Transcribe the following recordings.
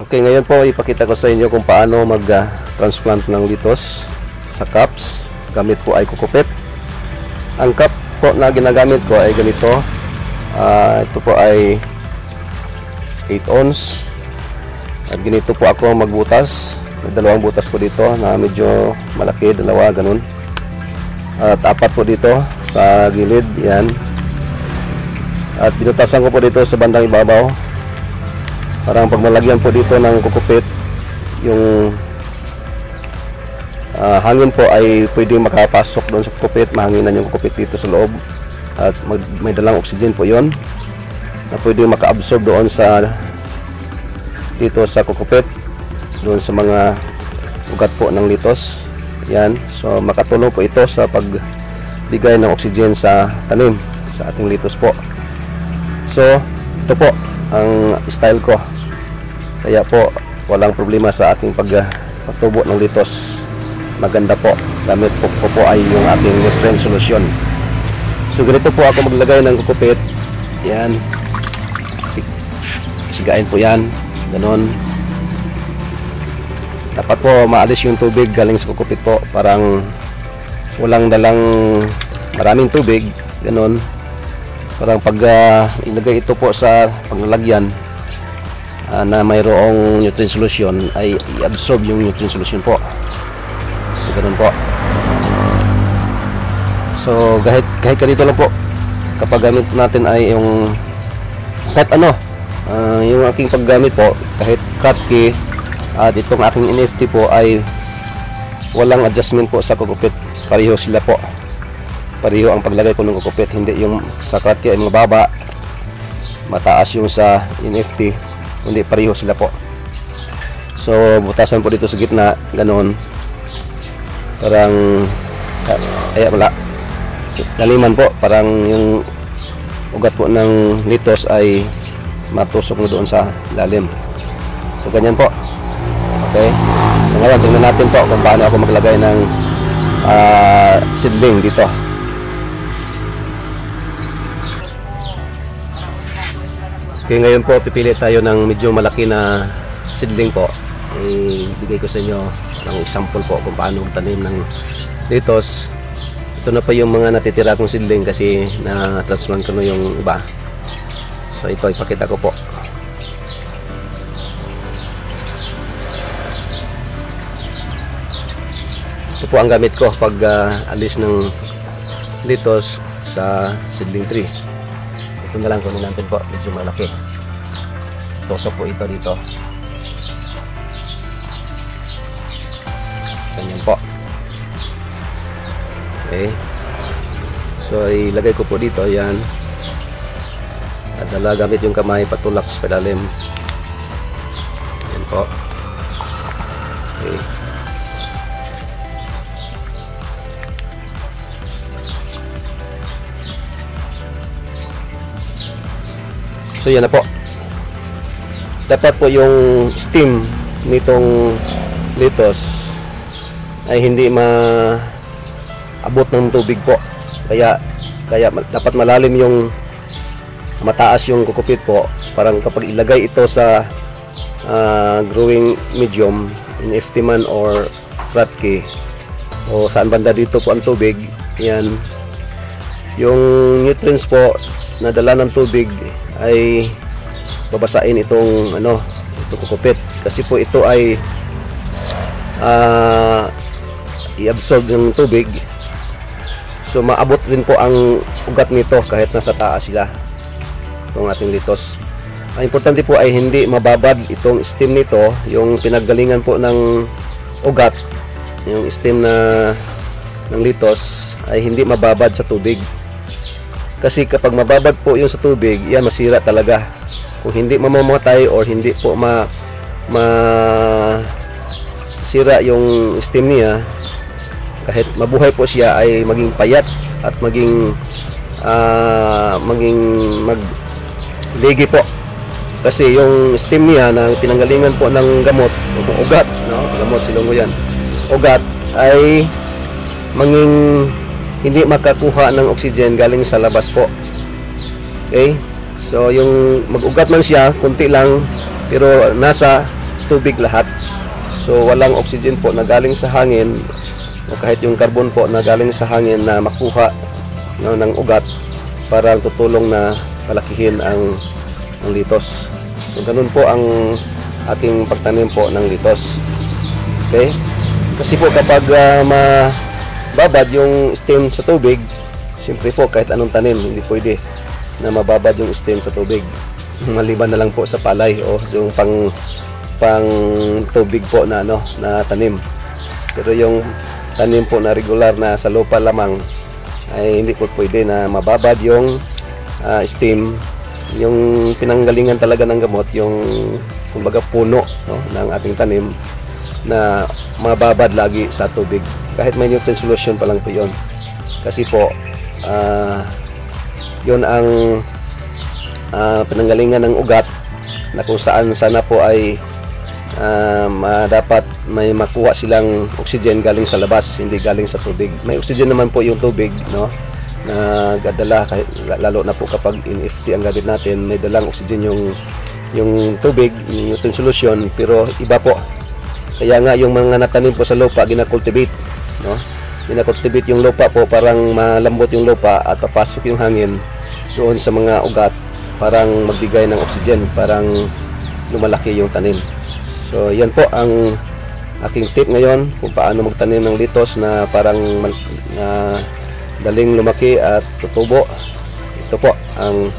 Okay, ngayon po ipakita ko sa inyo kung paano mag-transplant ng litos sa cups. Gamit po ay cocopit. Ang cup po na ginagamit ko ay ganito. Ito po ay 8 ounce. At ganito po ako magbutas. May dalawang butas po dito na medyo malaki, dalawa, ganun. At apat po dito sa gilid, yan. At binutasan ko po dito sa bandang ibabaw. Parang pagmalagyan po dito ng cocopit, yung hangin po ay pwedeng makapasok doon sa cocopit, mahanginan yung cocopit dito sa loob. At may dalang oxygen po yon na pwedeng makaabsorb doon sa dito sa cocopit, doon sa mga ugat po ng litos. Yan, so makatulong po ito sa pagbigay ng oxygen sa tanim, sa ating litos po. So ito po ang style ko, kaya po walang problema sa ating pagpatubo ng litos. Maganda po, gamit po po ay yung ating nutrient solution. So ganito po ako maglagay ng cocopit. Yan, sigain po yan, ganon. Dapat po maalis yung tubig galing sa cocopit po, parang walang dalang maraming tubig, ganon. Parang pag ilagay ito po sa paglalagyan na mayroong nutrient solution ay i-absorb yung nutrient solution po. So ganoon po. So kahit ganito lang po kapag gamit natin ay yung kahit ano, yung aking paggamit po, kahit Kratky at itong aking NFT po ay walang adjustment po sa cocopit. Pareho sila po. Pareho ang paglagay ko ng cocopit, hindi yung sa Kratky ay mababa, mataas yung sa NFT, hindi, pareho sila po. So butasan po dito sa gitna, ganoon, parang ay wala laliman po, parang yung ugat po ng litos ay matusok mo doon sa lalim. So ganyan po. Okay, so ngayon tingnan natin po kung paano ako maglagay ng seedling dito. Okay, ngayon po pipili tayo ng medyo malaki na seedling po. Ibigay ko sa inyo ng example po kung paano magtanim ng litos. Ito na po yung mga natitira kong seedling kasi na-transplant ko na yung iba. So ito ipakita ko po. Ito po ang gamit ko pag alis ng litos sa seedling tree. Ito na lang kunin natin po, medyo malaki. Tusok po ito dito. Ganyan po. Okay. So ilagay ko po dito, yan. At gamit yung kamay, patulak sa palalim. Yan po. Okay. So yan na po. Dapat po yung stem nitong litos ay hindi maabot ng tubig po. Kaya dapat malalim yung mataas yung cocopit po. Parang kapag ilagay ito sa growing medium, NFT man or Kratky, o saan banda dito po ang tubig, yan. Yung nutrients po na dala ng tubig ay babasain itong itong cocopit, kasi po ito ay i-absorb ng tubig. So maabot rin po ang ugat nito kahit nasa taas sila, itong ating litos. Ang importante po ay hindi mababad itong stem nito, yung pinaggalingan po ng ugat, yung stem na ng litos ay hindi mababad sa tubig. Kasi kapag mababad po yung sa tubig, yan, masira talaga. Kung hindi mamamatay or hindi po masira yung stem niya, kahit mabuhay po siya ay maging payat at maging magligi po. Kasi yung stem niya na pinanggalingan po ng gamot o ugat, no? Gamot silungo yan. Ugat ay maging hindi makakuha ng oxygen galing sa labas po. Okay? So yung mag-ugat man siya, kunti lang, pero nasa tubig lahat. So walang oxygen po na galing sa hangin o kahit yung carbon po na galing sa hangin na makuha no, ng ugat para tutulong na palakihin ang litos. So ganun po ang ating pagtanim po ng litos. Okay? Kasi po kapag mababad yung stem sa tubig, siyempre po kahit anong tanim hindi pwede na mababad yung stem sa tubig. Maliban na lang po sa palay o yung pang tubig po na ano na tanim. Pero yung tanim po na regular na sa lupa lamang ay hindi po pwede na mababad yung stem, yung pinanggalingan talaga ng gamot, yung kumbaga puno no, ng ating tanim na mababad lagi sa tubig. Kahit may nutrient solution pa lang po yun. Kasi po yun ang pinanggalingan ng ugat na kung saan sana po ay dapat may makuha silang oxygen galing sa labas, hindi galing sa tubig. May oxygen naman po yung tubig no, na gadala, lalo na po kapag NFT ang gamit natin, may dalang oxygen yung tubig, yung nutrient solution, pero iba po. Kaya nga yung mga natanim po sa lupa, ginakultivate no, ginakultivate yung lupa po, parang malambot yung lupa at papasok yung hangin doon sa mga ugat, parang magbigay ng oxygen, parang lumalaki yung tanim. So yan po ang aking tip ngayon kung paano magtanim ng litos na parang daling lumaki at tutubo. Ito po ang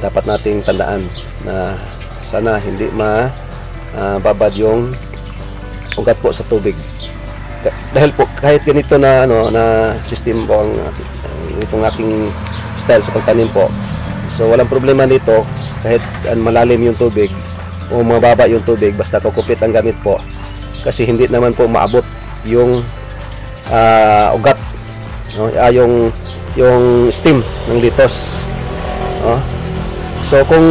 dapat nating tandaan na sana hindi mababad yung ugat po sa tubig. Dahil po kahit ganito na ano na system po ang itong aking style sa pagtanim po. So walang problema nito kahit malalim yung tubig o mababa yung tubig, basta cocopit ang gamit po kasi hindi naman po maabot yung ugat no, yung stem ng litos no? So kung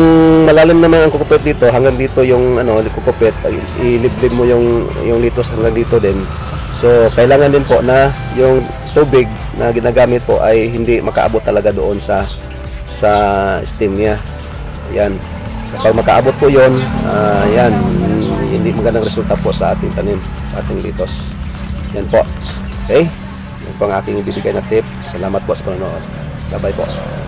malalim naman ang cocopit dito, hanggang dito yung ano cocopit, iliblib mo yung litos hanggang dito din. So kailangan din po na yung tubig na ginagamit po ay hindi makaabot talaga doon sa stem niya. Ayan. Kapag makaabot po yun, yan, hindi magandang resulta po sa ating tanim, sa ating litos. Yan po. Okay? Yan po ang aking ibibigay na tip. Salamat po sa panonood. Bye-bye po.